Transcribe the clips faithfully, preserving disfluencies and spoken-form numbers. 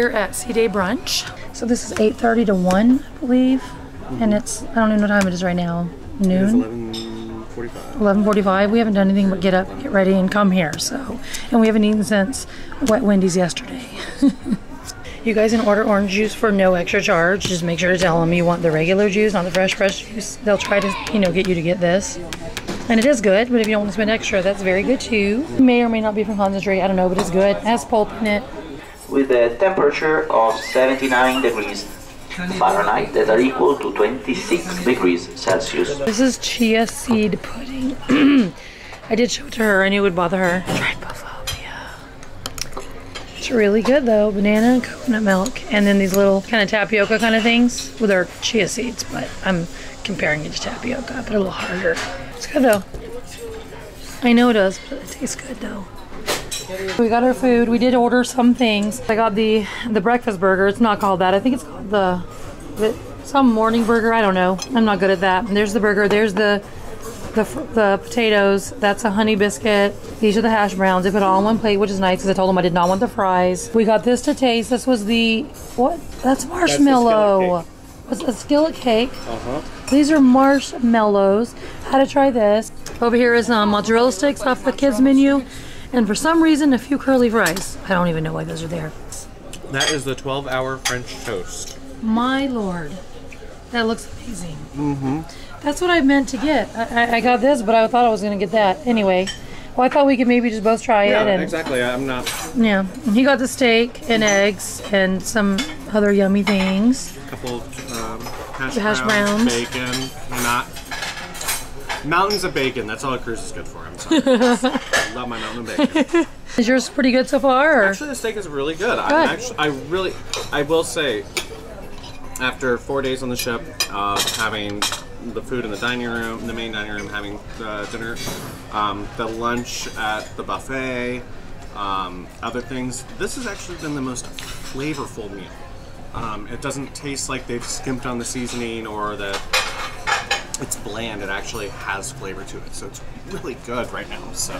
We're at Sea Day Brunch. So this is eight thirty to one, I believe. Mm-hmm. And it's, I don't even know what time it is right now. Noon? It's eleven forty-five. eleven forty-five. We haven't done anything but get up, get ready, and come here. So, and we haven't eaten since Wet Wendy's yesterday. You guys can order orange juice for no extra charge. Just make sure to tell them you want the regular juice, not the fresh, fresh juice. They'll try to, you know, get you to get this. And it is good, but if you don't want to spend extra, that's very good too. It may or may not be from concentrate, I don't know, but it's good. It has pulp in it. With a temperature of seventy-nine degrees Fahrenheit that are equal to twenty-six degrees Celsius. This is chia seed pudding. I did show it to her. I knew it would bother her. Trypophobia. It's really good though. Banana and coconut milk. And then these little kind of tapioca kind of things with our chia seeds. But I'm comparing it to tapioca, but a little harder. It's good though. I know it does, but it tastes good though. We got our food. We did order some things. I got the the breakfast burger. It's not called that. I think it's called the, the some morning burger. I don't know. I'm not good at that. And there's the burger. There's the the the potatoes. That's a honey biscuit. These are the hash browns. They put it all on one plate, which is nice because I told them I did not want the fries. We got this to taste. This was the what? That's marshmallow. That's a skillet cake. Uh-huh. These are marshmallows. How to try this? Over here is um, mozzarella sticks off the kids menu. And for some reason, a few curly fries. I don't even know why those are there. That is the twelve hour French toast. My lord. That looks amazing. Mm-hmm. That's what I meant to get. I, I got this, but I thought I was going to get that. Anyway, well, I thought we could maybe just both try yeah, it. Yeah, exactly. I'm not... Yeah. He got the steak and eggs and some other yummy things. A couple um, hash, hash browns, browns. Bacon. Not... Mountains of bacon, that's all a cruise is good for. I'm sorry. I love my mountain of bacon. Is yours pretty good so far? Or? Actually, the steak is really good. good. I'm actually, I really, I will say, after four days on the ship, uh, having the food in the dining room, the main dining room, having uh, dinner, um, the lunch at the buffet, um, other things, this has actually been the most flavorful meal. Um, it doesn't taste like they've skimped on the seasoning or the... It's bland, it actually has flavor to it, so it's really good right now, so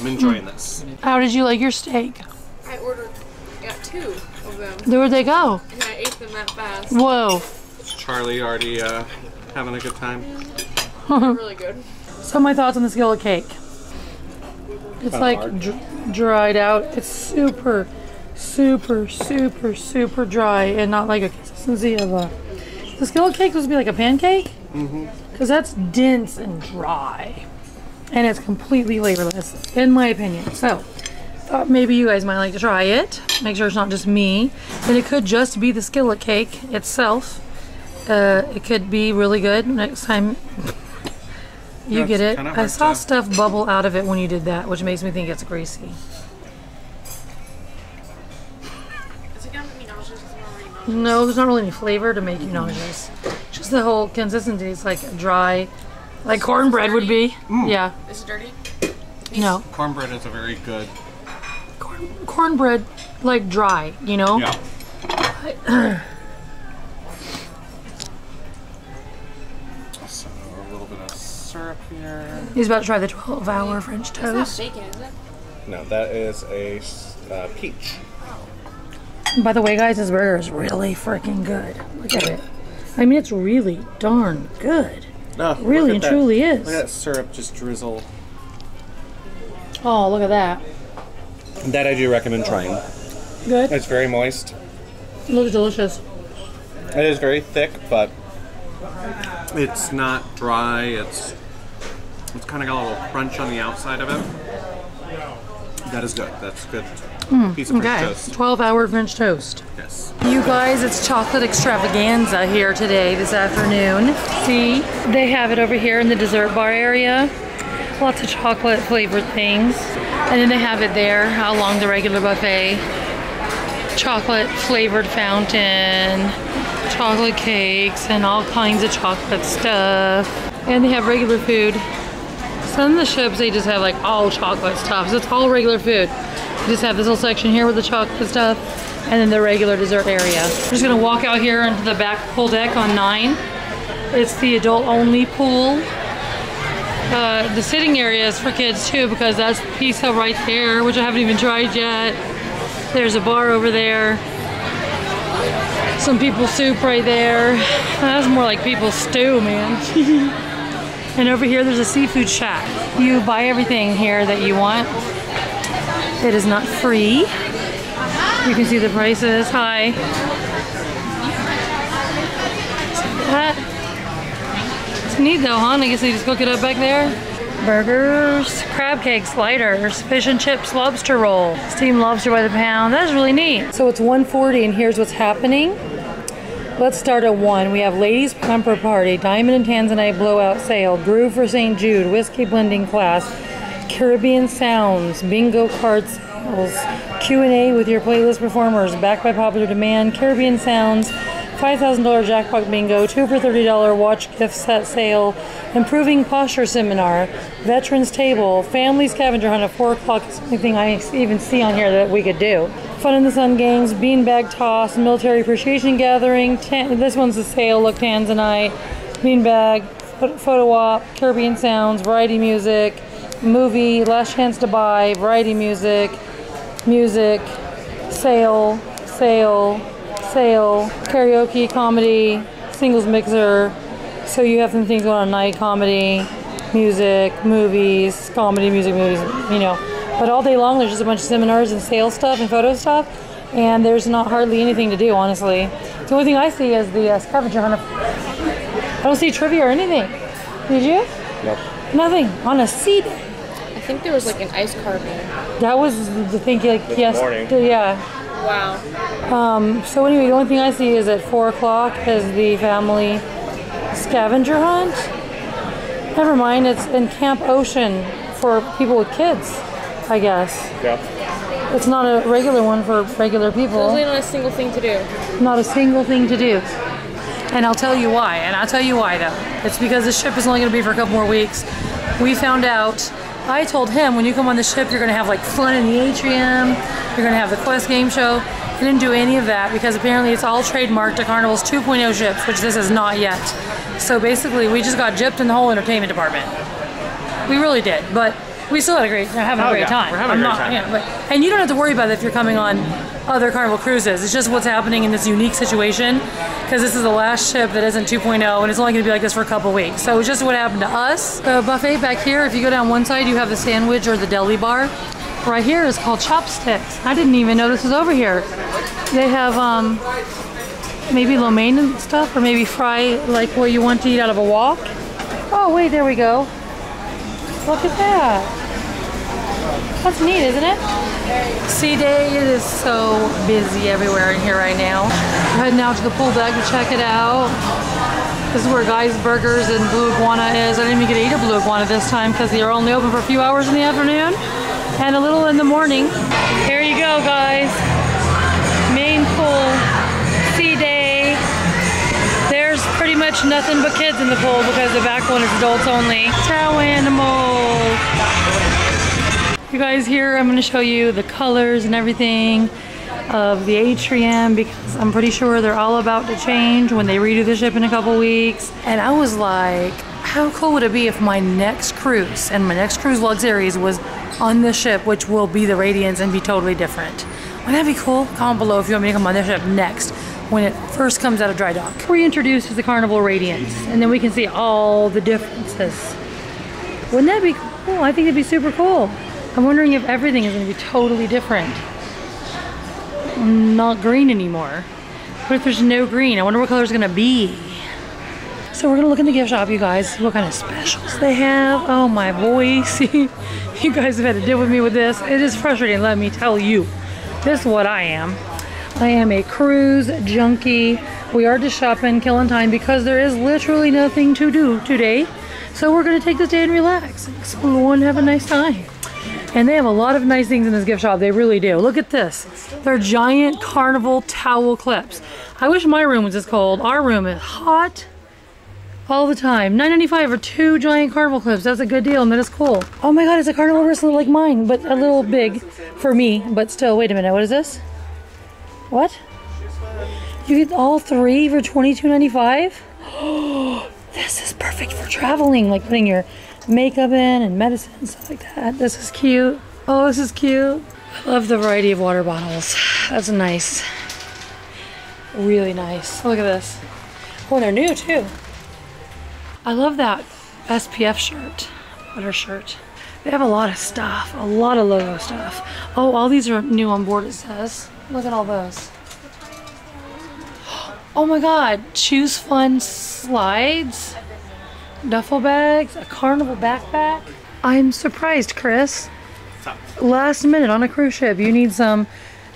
I'm enjoying mm. this. How did you like your steak? I ordered, I got two of them. Where would they go? And I ate them that fast. Whoa. Is Charlie already uh, having a good time? Really good. So my thoughts on the skillet cake. It's Kinda like dr dried out. It's super, super, super, super dry and not like a consistency of a... The skillet cake was supposed to be like a pancake? Because that's dense and dry and it's completely flavorless in my opinion, so thought maybe you guys might like to try it, make sure it's not just me. And it could just be the skillet cake itself. Uh, it could be really good next time you that's get it. I saw to... stuff bubble out of it when you did that, which makes me think it's greasy. No, there's not really any flavor to make you nauseous. Just the whole consistency is like dry, like cornbread would be. Mm. Yeah. Is it dirty? No. Cornbread is a very good. Corn cornbread, like dry, you know. Yeah. So a little bit of syrup here. He's about to try the twelve hour French toast. That's not bacon, is it? No, that is a uh, peach. By the way, guys, this burger is really freaking good. Look at it. I mean, it's really darn good. Oh, really and that. truly is. Look at that syrup just drizzle. Oh, look at that. That I do recommend trying. Good? It's very moist. It looks delicious. It is very thick, but it's not dry. It's, it's kind of got a little crunch on the outside of it. That is good. That's good. Mm, piece of okay. French toast. twelve hour French toast. Yes. You guys, it's chocolate extravaganza here today, this afternoon. See, they have it over here in the dessert bar area. Lots of chocolate flavored things. And then they have it there along the regular buffet. Chocolate flavored fountain, chocolate cakes, and all kinds of chocolate stuff. And they have regular food. Some of the ships, they just have like all chocolate stuff. So it's all regular food. Just have this little section here with the chocolate stuff and then the regular dessert area. I'm just gonna walk out here into the back pool deck on nine. It's the adult only pool. Uh, the sitting area is for kids too because that's the pizza right there, which I haven't even tried yet. There's a bar over there. Some people soup right there. That's more like people stew, man. And over here there's a seafood shack. You buy everything here that you want. It is not free. You can see the prices. Hi. That, it's neat though, huh? I guess they just cook it up back there. Burgers, crab cakes, sliders, fish and chips, lobster roll, steamed lobster by the pound. That's really neat. So it's one forty, and here's what's happening. Let's start at one. We have Ladies Pumper Party, Diamond and Tanzanite Blowout Sale, Brew for Saint Jude, Whiskey Blending Class, Caribbean Sounds, Bingo Card Sales, Q and A with your playlist performers, Back by Popular Demand, Caribbean Sounds, five thousand dollar Jackpot Bingo, two for thirty dollar Watch Gift Set Sale, Improving Posture Seminar, Veterans Table, Family Scavenger Hunt at four o'clock. It's the only thing I even see on here that we could do. Fun in the Sun Games, Beanbag Toss, Military Appreciation Gathering, Tan this one's the sale, look, Tanzanite, Beanbag, Photo Op, Caribbean Sounds, Variety Music, Movie, Last Chance to Buy, Variety Music, Music, Sale, Sale, Sale, Karaoke, Comedy, Singles Mixer, so you have some things going on night, comedy, music, movies, comedy, music, movies, you know. But all day long, there's just a bunch of seminars and sales stuff and photo stuff, and there's not hardly anything to do, honestly. The only thing I see is the uh, scavenger hunt. I don't see trivia or anything. Did you? Nope. Nothing. On a seat. I think there was like an ice carving. That was the thing, like, this yes. Morning. Yeah. Wow. Um, so anyway, the only thing I see is at four o'clock is the family scavenger hunt. Never mind, it's in Camp Ocean for people with kids, I guess. Yeah. It's not a regular one for regular people. There's not a single thing to do. Not a single thing to do. And I'll tell you why. And I'll tell you why, though. It's because this ship is only going to be for a couple more weeks. We found out, I told him, when you come on the ship, you're going to have, like, fun in the atrium. You're going to have the Quest game show. He didn't do any of that because apparently it's all trademarked to Carnival's two point oh ships, which this is not yet. So basically, we just got gypped in the whole entertainment department. We really did. But we still had a great, having oh, a great yeah. time. We're having I'm a great not, time. Yeah, but, and you don't have to worry about it if you're coming on other Carnival cruises. It's just what's happening in this unique situation, because this is the last ship that isn't two point oh, and it's only going to be like this for a couple weeks. So it's just what happened to us. The buffet back here, if you go down one side, you have the sandwich or the deli bar. Right here is called Chopsticks. I didn't even know this was over here. They have um, maybe lo mein and stuff, or maybe fry like what you want to eat out of a wok. Oh, wait, there we go. Look at that. That's neat, isn't it? Sea Day, it is so busy everywhere in here right now. We're heading out to the pool deck to check it out. This is where Guy's Burgers and Blue Iguana is. I didn't even get to eat a Blue Iguana this time because they are only open for a few hours in the afternoon and a little in the morning. Here you go, guys. Main pool, Sea Day. There's pretty much nothing but kids in the pool because the back one is adults only. Tow animal. You guys, here I'm going to show you the colors and everything of the atrium because I'm pretty sure they're all about to change when they redo the ship in a couple weeks. And I was like, how cool would it be if my next cruise and my next cruise log series was on this ship, which will be the Radiance and be totally different. Wouldn't that be cool? Comment below if you want me to come on this ship next when it first comes out of dry dock. Reintroduced as the Carnival Radiance, and then we can see all the differences. Wouldn't that be cool? I think it'd be super cool. I'm wondering if everything is going to be totally different. Not green anymore. What if there's no green? I wonder what color it's going to be. So we're going to look in the gift shop, you guys. What kind of specials they have. Oh, my voice. You guys have had to deal with me with this. It is frustrating, let me tell you. This is what I am. I am a cruise junkie. We are just shopping, killing time, because there is literally nothing to do today. So we're going to take this day and relax, explore and have a nice time. And they have a lot of nice things in this gift shop. They really do. Look at this. They're giant Carnival towel clips. I wish my room was this cold. Our room is hot all the time. nine ninety-five for two giant Carnival clips. That's a good deal, and that is cool. Oh my God, it's a Carnival wristlet like mine, but a little big for me. But still, wait a minute. What is this? What? You get all three for twenty-two ninety-five? Oh, this is perfect for traveling, like putting your makeup in and medicine and stuff like that. This is cute. Oh, this is cute. I love the variety of water bottles. That's nice. Really nice. Look at this. Oh, they're new too. I love that S P F shirt, butter shirt. They have a lot of stuff, a lot of logo stuff. Oh, all these are new on board, it says. Look at all those. Oh my God, choose fun slides, duffel bags, a carnival backpack. I'm surprised, Chris. Last minute on a cruise ship, you need some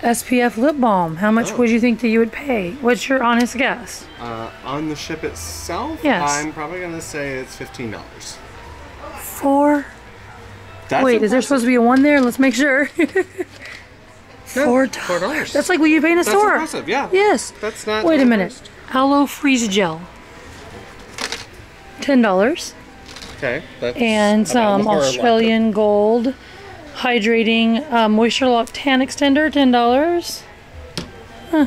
S P F lip balm. How much oh. would you think that you would pay? What's your honest guess? Uh, on the ship itself, yes. I'm probably gonna say it's fifteen dollars. Four? That's Wait, impressive. Is there supposed to be a one there? Let's make sure. Four dollars. That's like what you pay in a That's store. That's impressive, yeah. Yes. That's not. Wait a minute. Aloe freeze gel. Ten dollars. Okay. That's and some Australian Gold hydrating uh, moisture lock tan extender. Ten dollars. Huh.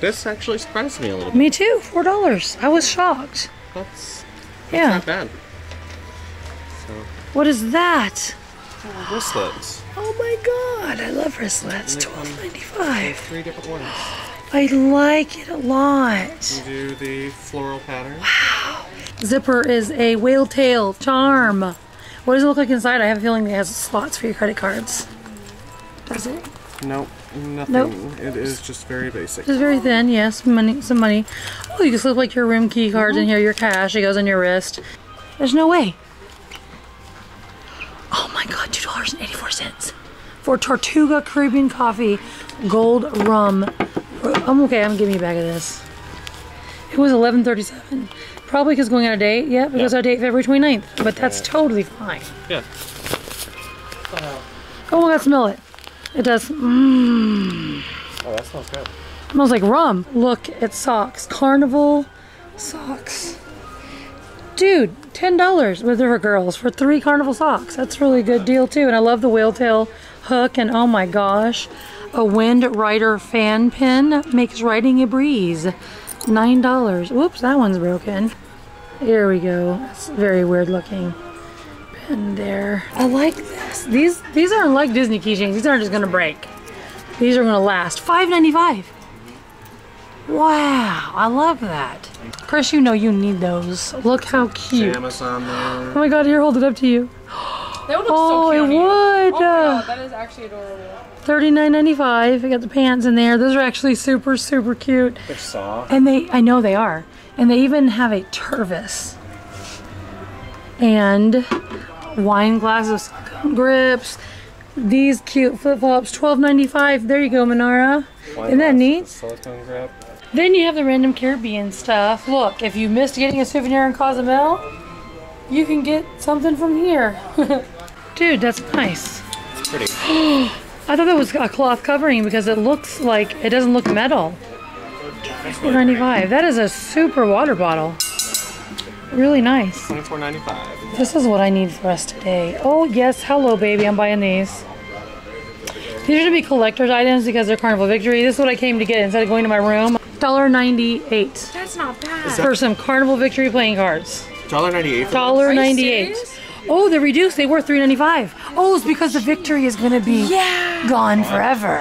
This actually surprised me a little bit. Me too. Four dollars. I was shocked. That's, that's yeah. Not bad. So. What is that? Oh, wristlets. Oh my God, I love wristlets. twelve ninety-five. Three different ones. I like it a lot. You do the floral pattern. Wow. Zipper is a whale tail charm. What does it look like inside? I have a feeling it has slots for your credit cards. Does it? Nope. Nothing. Nope. It is just very basic. It's very thin, yes. Money, some money. Oh, you can slip like your room key cards mm-hmm. in here, your cash. It goes on your wrist. There's no way. Oh my God, two dollars and eighty-four cents for Tortuga Caribbean Coffee Gold Rum. I'm okay, I'm giving you a bag of this. It was eleven thirty-seven. Probably because going out of date, yeah, because yeah. Our date February twenty-ninth, but that's yeah. totally fine. Yeah. Wow. Oh my God, smell it. It does. Mmm. Oh, that smells good. It smells like rum. Look at socks. Carnival socks. Dude, ten dollars, well, they're for girls, for three Carnival socks. That's a really good deal too. And I love the whale tail hook, and oh my gosh, a Wind Rider fan pin makes riding a breeze. nine dollars. Whoops, that one's broken. Here we go. That's very weird looking pin there. I like this. These these aren't like Disney keychains. These aren't just gonna break. These are gonna last. five ninety-five. Wow, I love that. Chris, you know you need those. Look how cute. Amazon there. Oh my God, here, hold it up to you. That would look oh, so cute. It would. Oh, God, that is actually adorable. thirty-nine ninety-five. I got the pants in there. Those are actually super, super cute. They're soft. And they, I know they are. And they even have a Tervis. And wine glasses, grips. These cute flip-flops, twelve ninety-five. There you go, Manara. Wine Isn't that neat? Silicone grip. Then you have the random Caribbean stuff. Look, if you missed getting a souvenir in Cozumel, you can get something from here. Dude, that's nice. It's pretty. I thought that was a cloth covering because it looks like, it doesn't look metal. four ninety-five. That is a super water bottle. Really nice. twenty-four ninety-five. This is what I need for us today. Oh yes, hello baby, I'm buying these. These are to be collector's items because they're Carnival Victory. This is what I came to get instead of going to my room. one ninety-eight. That's not bad. For some Carnival Victory playing cards. one ninety-eight. one ninety-eight. Oh, they're reduced. They were three ninety-five. Oh, it's because the Victory is going to be yeah. gone forever.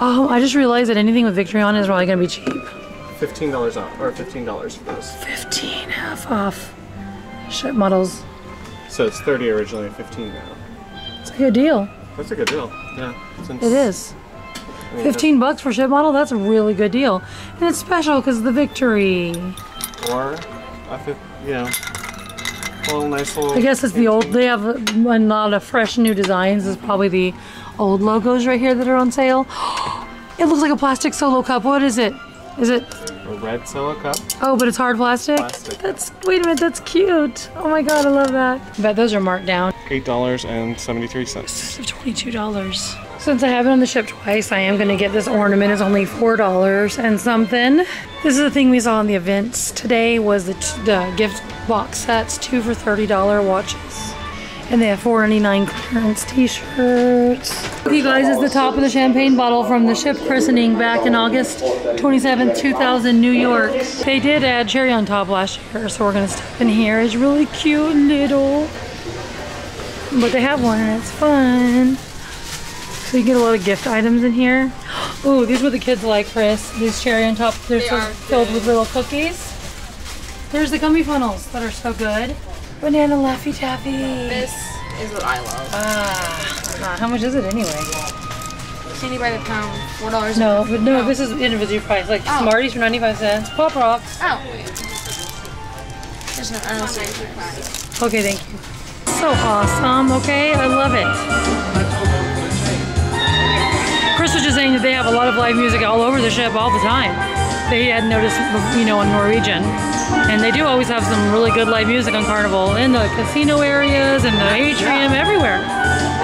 Oh, I just realized that anything with Victory on is probably going to be cheap. fifteen dollars off, or fifteen dollars for this. fifteen half off. Ship models. So it's thirty originally and fifteen now. It's a good deal. That's a good deal. Yeah. Since it is. I mean, fifteen bucks for ship model, that's a really good deal. And it's special because of the Victory. Or, I think, you know, a little nice little... I guess it's the old, they have a, a lot of fresh new designs. It's probably the old logos right here that are on sale. It looks like a plastic solo cup. What is it? Is it? A red solo cup. Oh, but it's hard plastic? Plastic. That's, wait a minute, that's cute. Oh my God, I love that. I bet those are marked down. eight dollars and seventy-three cents. This is twenty-two dollars. Since I have it on the ship twice, I am gonna get this ornament. It's only four dollars and something. This is the thing we saw on the events today was the, the gift box sets, two for thirty dollar watches. And they have four ninety-nine clearance t-shirts. You guys, is the top of the champagne bottle from the ship christening back in August twenty-seventh, two thousand, New York. They did add cherry on top last year, so we're gonna step in here. It's really cute and little. But they have one and it's fun. So you get a lot of gift items in here. Ooh, these were the kids like, Chris. These cherry on top, they're they so filled good. with little cookies. There's the gummy funnels that are so good. Banana Laffy Taffy. This is what I love. Ah, uh, how much is it anyway? Candy by the pound, four dollars. No, but no, oh. this is individual price. Like oh. Smarties for ninety-five cents. Pop Rocks. Oh. There's no, I don't see. Okay, thank you. So awesome. Okay, I love it. Chris was just saying that they have a lot of live music all over the ship all the time. They hadn't noticed, you know, on Norwegian. And they do always have some really good live music on Carnival in the casino areas and the atrium, yeah. everywhere.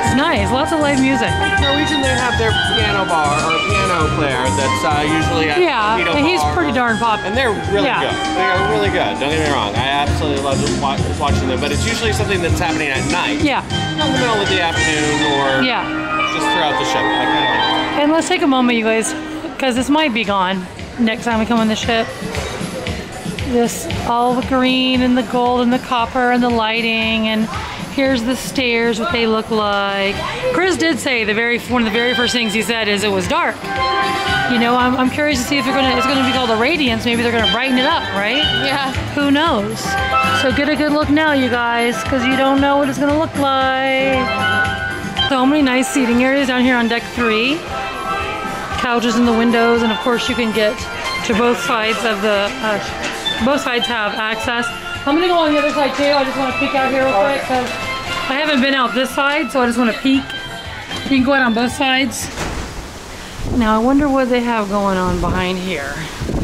It's nice, lots of live music. Norwegian, they have their piano bar or piano player that's uh, usually at yeah, the Yeah, he's bar. pretty darn popular. And they're really yeah. good. They are really good, don't get me wrong. I absolutely love just watch, watching them, but it's usually something that's happening at night. Yeah. In the middle of the afternoon or yeah. just throughout the ship. I kind of like that. And let's take a moment, you guys, because this might be gone next time we come on the ship. This all the green and the gold and the copper and the lighting, and here's the stairs, what they look like. Chris did say the very one of the very first things he said is it was dark. You know, I'm, I'm curious to see if they're gonna it's gonna be called a radiance. Maybe they're gonna brighten it up, right? Yeah. Who knows? So get a good look now, you guys, because you don't know what it's gonna look like. So many nice seating areas down here on deck three. Couches in the windows, and of course you can get to both sides of the. Uh, Both sides have access. I'm gonna go on the other side too. I just want to peek out here real quick because I haven't been out this side, so I just want to peek. You can go out on both sides. Now I wonder what they have going on behind here.